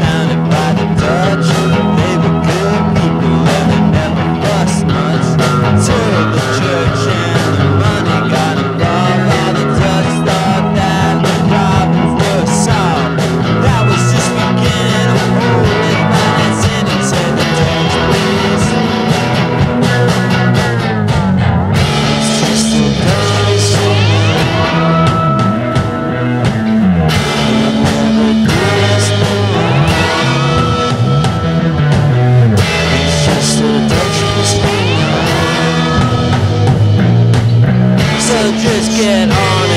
founded by the Dutch. They were good people and they never fussed much until the church and the money got involved. And the Dutch thought that the problems were solved. That was just beginning of holding finance and it said the Dutch please. It's just the Dutch. Just get on.